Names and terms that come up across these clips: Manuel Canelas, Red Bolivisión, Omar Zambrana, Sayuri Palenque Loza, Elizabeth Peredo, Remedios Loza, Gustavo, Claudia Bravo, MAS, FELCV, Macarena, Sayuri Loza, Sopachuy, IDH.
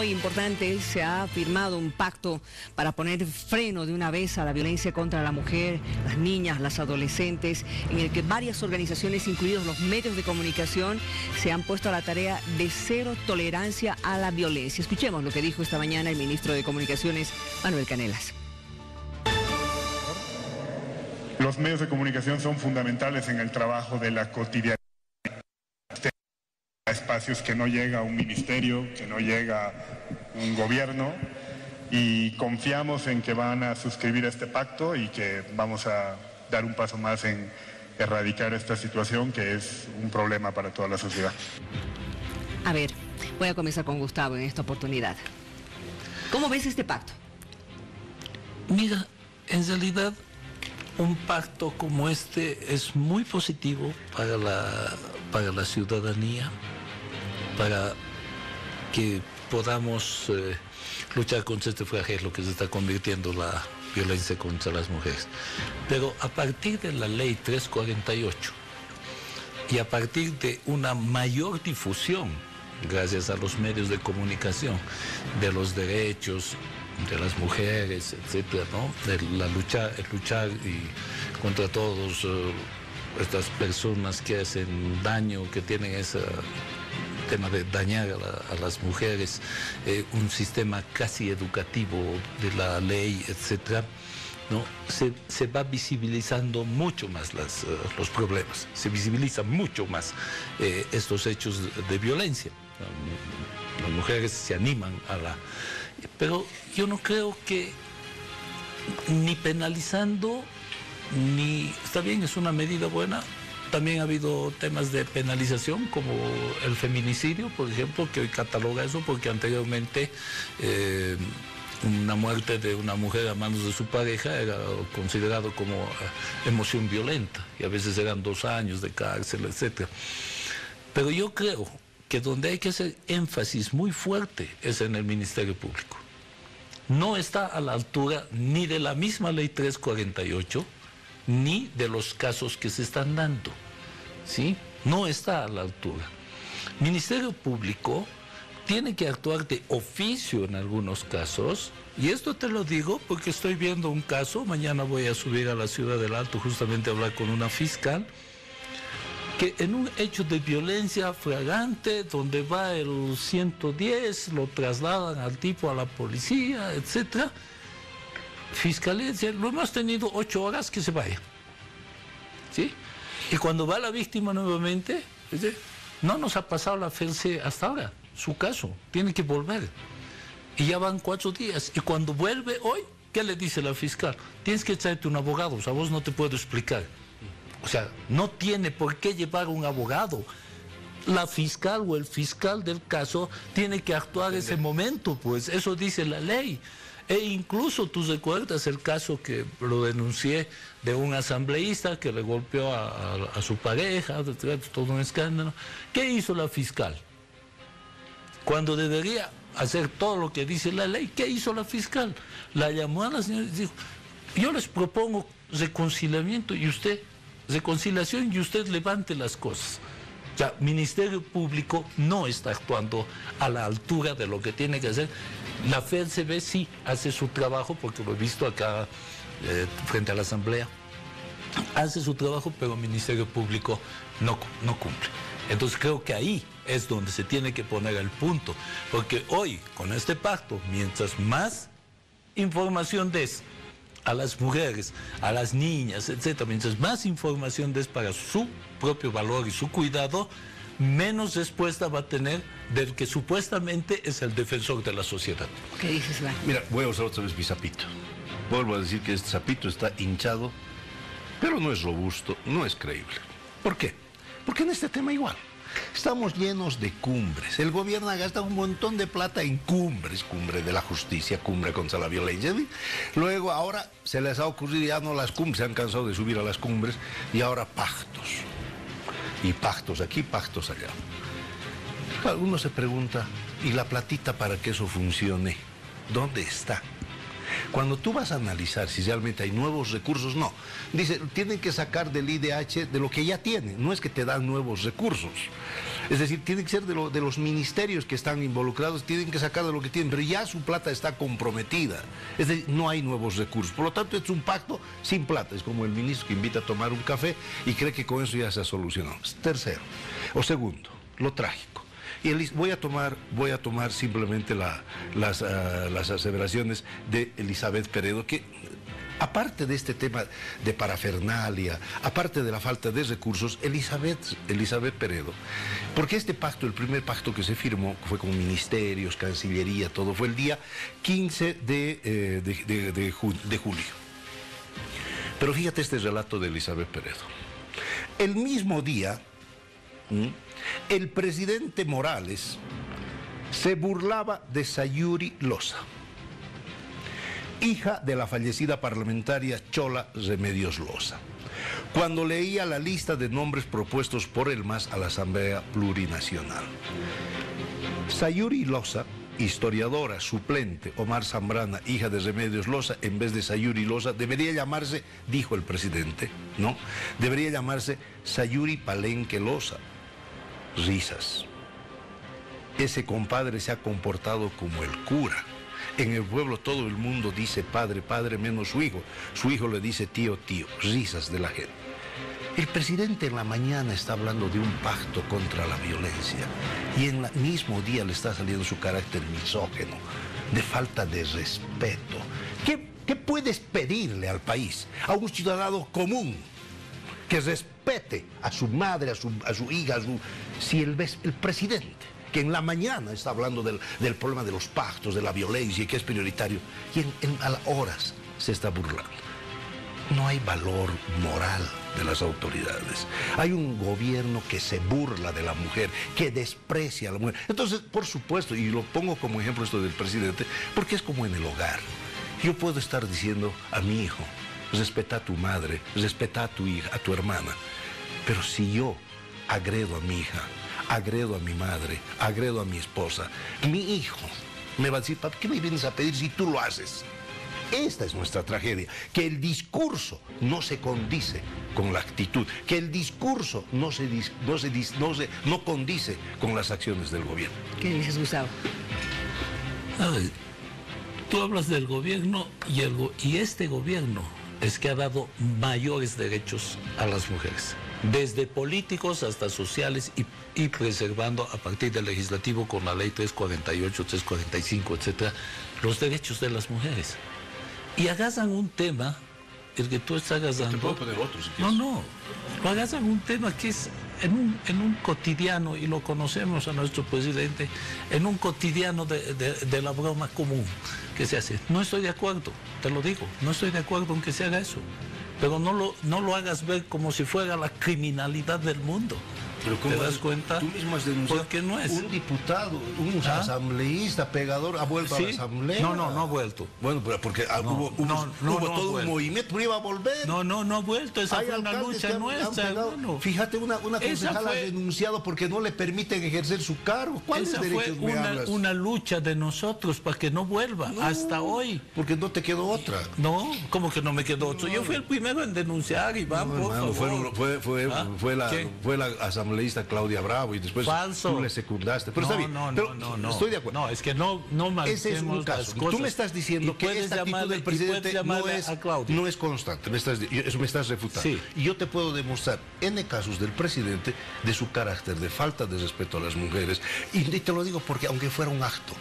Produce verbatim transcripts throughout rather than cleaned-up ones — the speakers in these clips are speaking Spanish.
Hoy, importante, se ha firmado un pacto para poner freno de una vez a la violencia contra la mujer, las niñas, las adolescentes, en el que varias organizaciones, incluidos los medios de comunicación, se han puesto a la tarea de cero tolerancia a la violencia. Escuchemos lo que dijo esta mañana el ministro de Comunicaciones, Manuel Canelas. Los medios de comunicación son fundamentales en el trabajo de la cotidianidad. Espacios que no llega un ministerio, que no llega un gobierno, y confiamos en que van a suscribir este pacto y que vamos a dar un paso más en erradicar esta situación que es un problema para toda la sociedad. A ver, voy a comenzar con Gustavo en esta oportunidad. ¿Cómo ves este pacto? Mira, en realidad un pacto como este es muy positivo para la, para la ciudadanía, para que podamos eh, luchar contra este flagelo que se está convirtiendo la violencia contra las mujeres. Pero a partir de la ley trescientos cuarenta y ocho y a partir de una mayor difusión, gracias a los medios de comunicación, de los derechos de las mujeres, etcétera, ¿no? De la lucha, el luchar y contra todos uh, estas personas que hacen daño, que tienen ese tema de dañar a, la, a las mujeres, eh, un sistema casi educativo de la ley, etcétera, ¿no? Se, se va visibilizando mucho más las, uh, los problemas, se visibilizan mucho más eh, estos hechos de, de violencia. Las mujeres se animan a la... Pero yo no creo que ni penalizando, ni... Está bien, es una medida buena. También ha habido temas de penalización, como el feminicidio, por ejemplo, que hoy cataloga eso, porque anteriormente eh, una muerte de una mujer a manos de su pareja era considerado como emoción violenta, y a veces eran dos años de cárcel, etcétera. Pero yo creo que donde hay que hacer énfasis muy fuerte es en el Ministerio Público. No está a la altura ni de la misma ley trescientos cuarenta y ocho, ni de los casos que se están dando, ¿sí? No está a la altura. Ministerio Público tiene que actuar de oficio en algunos casos, y esto te lo digo porque estoy viendo un caso, mañana voy a subir a la Ciudad del Alto justamente a hablar con una fiscal, que en un hecho de violencia flagrante, donde va el ciento diez, lo trasladan al tipo a la policía, etcétera, fiscalía dice, lo hemos tenido ocho horas, que se vaya. ¿Sí? Y cuando va la víctima nuevamente, dice, no nos ha pasado la F E L C V hasta ahora, su caso, tiene que volver. Y ya van cuatro días, y cuando vuelve hoy, ¿qué le dice la fiscal? Tienes que traerte un abogado, o sea, vos no te puedo explicar. O sea, no tiene por qué llevar un abogado. La fiscal o el fiscal del caso tiene que actuar ese momento, pues, eso dice la ley. E incluso tú recuerdas el caso que lo denuncié de un asambleísta que le golpeó a, a, a su pareja, todo un escándalo. ¿Qué hizo la fiscal? Cuando debería hacer todo lo que dice la ley, ¿qué hizo la fiscal? La llamó a la señora y dijo, yo les propongo reconciliamiento y usted... reconciliación y usted levante las cosas. O sea, Ministerio Público no está actuando a la altura de lo que tiene que hacer. La F E L C V sí hace su trabajo, porque lo he visto acá eh, frente a la Asamblea. Hace su trabajo, pero el Ministerio Público no, no cumple. Entonces creo que ahí es donde se tiene que poner el punto, porque hoy, con este pacto, mientras más información des a las mujeres, a las niñas, etcétera, mientras más información des para su propio valor y su cuidado, menos respuesta va a tener del que supuestamente es el defensor de la sociedad. ¿Qué dices, Iván? Mira, voy a usar otra vez mi sapito. Vuelvo a decir que este sapito está hinchado, pero no es robusto, no es creíble. ¿Por qué? Porque en este tema igual. Estamos llenos de cumbres. El gobierno ha gastado un montón de plata en cumbres, cumbre de la justicia, cumbre contra la violencia. Luego ahora se les ha ocurrido ya no las cumbres, se han cansado de subir a las cumbres y ahora pactos. Y pactos aquí, pactos allá. Uno se pregunta, ¿y la platita para que eso funcione? ¿Dónde está? Cuando tú vas a analizar si realmente hay nuevos recursos, no. Dice, tienen que sacar del I D H de lo que ya tienen, no es que te dan nuevos recursos. Es decir, tienen que ser de, lo, de los ministerios que están involucrados, tienen que sacar de lo que tienen, pero ya su plata está comprometida. Es decir, no hay nuevos recursos. Por lo tanto, es un pacto sin plata. Es como el ministro que invita a tomar un café y cree que con eso ya se ha solucionado. Tercero, o segundo, lo trágico. Y el, voy, a tomar, voy a tomar simplemente la, las, uh, las aseveraciones de Elizabeth Peredo, que aparte de este tema de parafernalia, aparte de la falta de recursos, Elizabeth, Elizabeth Peredo, porque este pacto, el primer pacto que se firmó, fue con ministerios, Cancillería, todo, fue el día quince de, eh, de, de, de, ju- de julio. Pero fíjate este relato de Elizabeth Peredo. El mismo día, ¿m? el presidente Morales se burlaba de Sayuri Loza, hija de la fallecida parlamentaria chola Remedios Loza, cuando leía la lista de nombres propuestos por el M A S a la Asamblea Plurinacional. Sayuri Loza, historiadora suplente, Omar Zambrana, hija de Remedios Loza, en vez de Sayuri Loza, debería llamarse, dijo el presidente, ¿no? Debería llamarse Sayuri Palenque Loza. Risas. Ese compadre se ha comportado como el cura. En el pueblo todo el mundo dice padre, padre, menos su hijo. Su hijo le dice tío, tío. Risas de la gente. El presidente en la mañana está hablando de un pacto contra la violencia y en el mismo día le está saliendo su carácter misógino, de falta de respeto. ¿Qué, qué puedes pedirle al país, a un ciudadano común, que respete a su madre, a su, a su hija, a su... si el, el presidente, que en la mañana está hablando del, del problema de los pactos, de la violencia, que es prioritario, y en, en, a las horas se está burlando? No hay valor moral de las autoridades. Hay un gobierno que se burla de la mujer, que desprecia a la mujer. Entonces, por supuesto, y lo pongo como ejemplo esto del presidente, porque es como en el hogar. Yo puedo estar diciendo a mi hijo, respeta a tu madre, respeta a tu hija, a tu hermana. Pero si yo agredo a mi hija, agredo a mi madre, agredo a mi esposa, mi hijo me va a decir, papá, ¿qué me vienes a pedir si tú lo haces? Esta es nuestra tragedia, que el discurso no se condice con la actitud, que el discurso no se, dis, no se, dis, no se no condice con las acciones del gobierno. ¿Qué dices, Gustavo? A ver, tú hablas del gobierno y, el, y este gobierno es que ha dado mayores derechos a las mujeres, desde políticos hasta sociales y, y preservando a partir del legislativo con la ley trescientos cuarenta y ocho, trescientos cuarenta y cinco, etcétera, los derechos de las mujeres. Y agasan un tema, el que tú estás agasando... Te puedo poner otro, si quieres. No, no, agasan un tema que es en un, en un cotidiano, y lo conocemos a nuestro presidente, en un cotidiano de, de, de la broma común que se hace. No estoy de acuerdo, te lo digo, no estoy de acuerdo en que se haga eso, pero no lo, no lo hagas ver como si fuera la criminalidad del mundo. Pero ¿cómo te das cuenta? Tú mismo has denunciado. Porque no es. Un diputado, un ¿Ah? asambleísta, pegador, ha vuelto ¿Sí? a la asamblea. No, no, no ha vuelto. Bueno, pero porque no, hubo, hubo, no, no, hubo no, todo no un movimiento, pero iba a volver. No, no, no ha vuelto. Esa Hay fue una lucha nuestra. Bueno, fíjate, una, una concejala fue... ha denunciado porque no le permiten ejercer su cargo. ¿Cuáles derechos me hablas? Esa fue una lucha de nosotros para que no vuelva no, hasta hoy. Porque no te quedó otra. No, ¿cómo que no me quedó otra? No, Yo fui el primero en denunciar, Iván, no, por hermano, favor. Fue, fue, fue, ¿Ah? fue la, fue la asamblea. Leíste a Claudia Bravo y después Falso. tú le secundaste. Pero no, está bien. No, no, pero no, no, estoy de acuerdo. No, es que no, no mantenemos Ese es un caso. Tú me estás diciendo que esta llamarle, actitud del presidente no es, no es constante. Me estás, eso me estás refutando. Sí. Y yo te puedo demostrar N casos del presidente de su carácter de falta de respeto a las mujeres. Y te lo digo porque, aunque fuera un acto,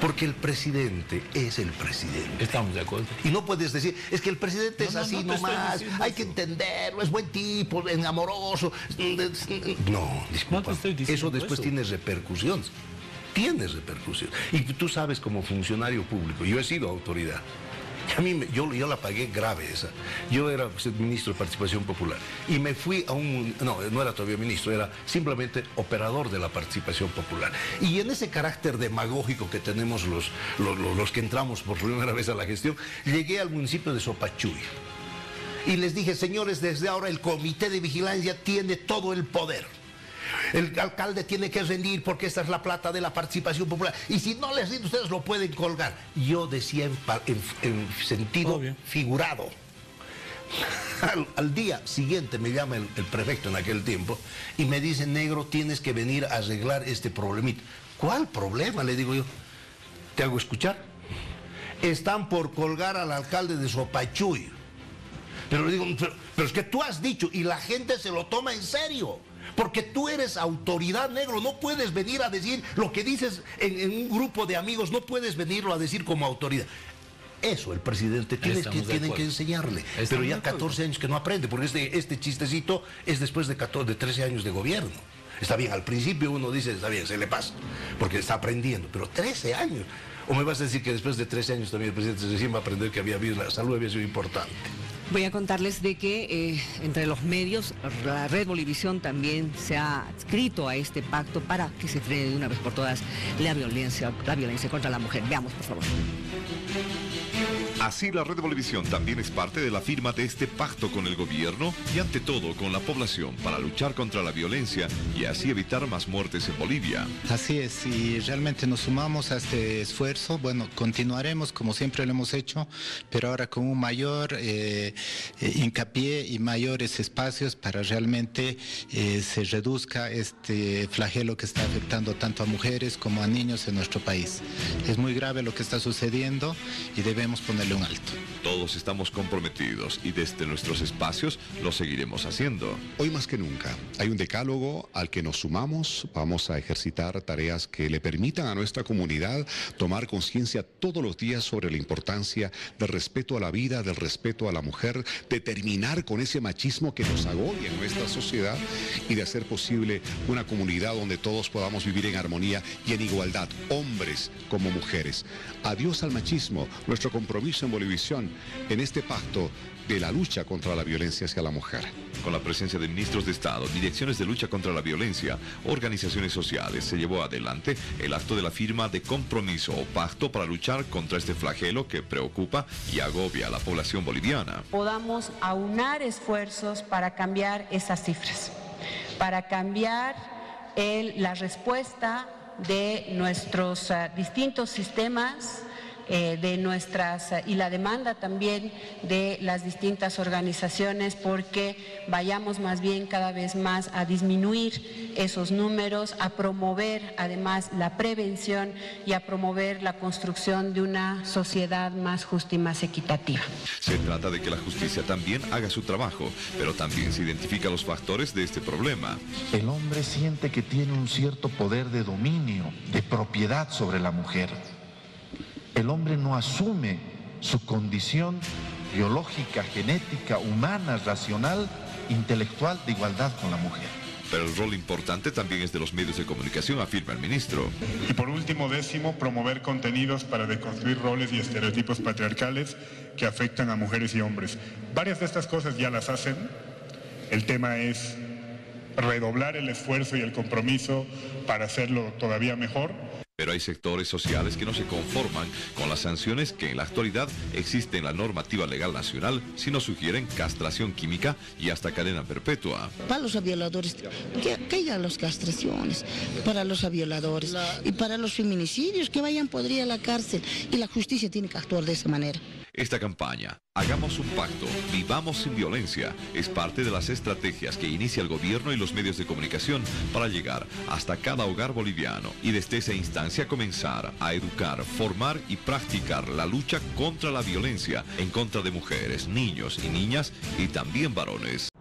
porque el presidente es el presidente. Estamos de acuerdo. Y no puedes decir, es que el presidente no, es no, así no nomás, hay que entenderlo, es buen tipo, es amoroso. No, disculpa, no eso después eso. tiene repercusiones. Tiene repercusiones. Y tú sabes, como funcionario público, yo he sido autoridad. A mí, me, yo, yo la pagué grave esa. Yo era ministro de Participación Popular y me fui a un... No, no era todavía ministro, era simplemente operador de la Participación Popular. Y en ese carácter demagógico que tenemos los, los, los, los que entramos por primera vez a la gestión, llegué al municipio de Sopachuy. Y les dije, señores, desde ahora el Comité de Vigilancia tiene todo el poder. el alcalde tiene que rendir porque esta es la plata de la participación popular, y si no les rinde ustedes lo pueden colgar. Yo decía en, en, en sentido Obvio. figurado. Al, al día siguiente me llama el, el prefecto en aquel tiempo y me dice: negro, tienes que venir a arreglar este problemita. ¿Cuál problema? Le digo yo. ¿Te hago escuchar? Están por colgar al alcalde de Sopachuy. Pero le digo, pero, pero es que tú has dicho, y la gente se lo toma en serio, porque tú eres autoridad, negro, no puedes venir a decir lo que dices en, en un grupo de amigos, no puedes venirlo a decir como autoridad. Eso el presidente tiene que, tienen que enseñarle. Estamos pero ya catorce años que no aprende, porque este, este chistecito es después de, catorce, de trece años de gobierno. Está bien, al principio uno dice, está bien, se le pasa, porque está aprendiendo, pero trece años. ¿O me vas a decir que después de trece años también el presidente recién va a aprender que había habido, la salud había sido importante? Voy a contarles de que eh, entre los medios, la Red Bolivisión también se ha adscrito a este pacto para que se frene de una vez por todas la violencia, la violencia contra la mujer. Veamos, por favor. Así, la Red Bolivisión también es parte de la firma de este pacto con el gobierno y ante todo con la población para luchar contra la violencia y así evitar más muertes en Bolivia. Así es, y realmente nos sumamos a este esfuerzo. Bueno, continuaremos como siempre lo hemos hecho, pero ahora con un mayor eh, hincapié y mayores espacios para realmente eh, se reduzca este flagelo que está afectando tanto a mujeres como a niños en nuestro país. Es muy grave lo que está sucediendo y debemos ponerle un alto. Todos estamos comprometidos y desde nuestros espacios lo seguiremos haciendo. Hoy más que nunca hay un decálogo al que nos sumamos. Vamos a ejercitar tareas que le permitan a nuestra comunidad tomar conciencia todos los días sobre la importancia del respeto a la vida, del respeto a la mujer, de terminar con ese machismo que nos agobia en nuestra sociedad y de hacer posible una comunidad donde todos podamos vivir en armonía y en igualdad, hombres como mujeres. Adiós al machismo, nuestro compromiso en Bolivisión, en este pacto de la lucha contra la violencia hacia la mujer. Con la presencia de ministros de Estado, direcciones de lucha contra la violencia, organizaciones sociales, se llevó adelante el acto de la firma de compromiso o pacto para luchar contra este flagelo que preocupa y agobia a la población boliviana. Podamos aunar esfuerzos para cambiar esas cifras, para cambiar el, la respuesta de nuestros uh, distintos sistemas, Eh, de nuestras y la demanda también de las distintas organizaciones, porque vayamos más bien cada vez más a disminuir esos números, a promover además la prevención y a promover la construcción de una sociedad más justa y más equitativa. Se trata de que la justicia también haga su trabajo, pero también se identifica los factores de este problema. El hombre siente que tiene un cierto poder de dominio, de propiedad sobre la mujer. El hombre no asume su condición biológica, genética, humana, racional, intelectual de igualdad con la mujer. Pero el rol importante también es de los medios de comunicación, afirma el ministro. Y por último, décimo, promover contenidos para deconstruir roles y estereotipos patriarcales que afectan a mujeres y hombres. Varias de estas cosas ya las hacen. El tema es redoblar el esfuerzo y el compromiso para hacerlo todavía mejor. Pero hay sectores sociales que no se conforman con las sanciones que en la actualidad existen en la normativa legal nacional, sino sugieren castración química y hasta cadena perpetua. Para los violadores, que, que haya las castraciones, para los violadores y para los feminicidios, que vayan podría a la cárcel, y la justicia tiene que actuar de esa manera. Esta campaña, Hagamos un pacto, vivamos sin violencia, es parte de las estrategias que inicia el gobierno y los medios de comunicación para llegar hasta cada hogar boliviano y desde esa instancia comenzar a educar, formar y practicar la lucha contra la violencia en contra de mujeres, niños y niñas y también varones.